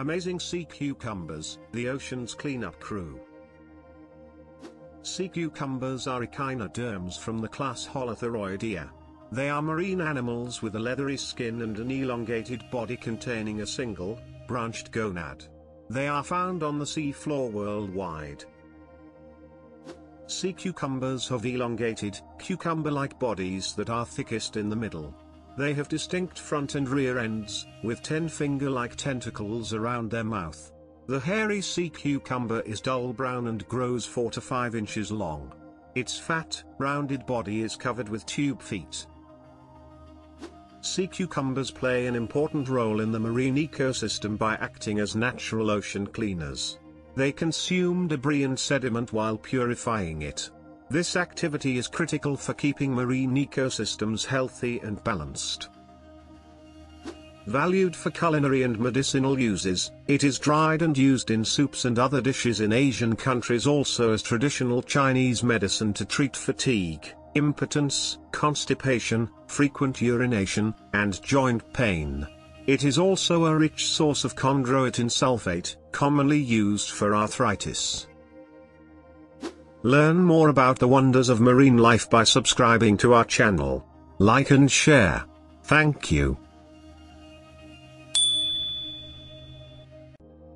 Amazing sea cucumbers, the ocean's cleanup crew. Sea cucumbers are echinoderms from the class Holothuroidea. They are marine animals with a leathery skin and an elongated body containing a single, branched gonad. They are found on the sea floor worldwide. Sea cucumbers have elongated, cucumber-like bodies that are thickest in the middle. They have distinct front and rear ends, with 10 finger-like tentacles around their mouth. The hairy sea cucumber is dull brown and grows 4 to 5 inches long. Its fat, rounded body is covered with tube feet. Sea cucumbers play an important role in the marine ecosystem by acting as natural ocean cleaners. They consume debris and sediment while purifying it. This activity is critical for keeping marine ecosystems healthy and balanced. Valued for culinary and medicinal uses, it is dried and used in soups and other dishes in Asian countries, also as traditional Chinese medicine to treat fatigue, impotence, constipation, frequent urination, and joint pain. It is also a rich source of chondroitin sulfate, commonly used for arthritis. Learn more about the wonders of marine life by subscribing to our channel. Like and share. Thank you.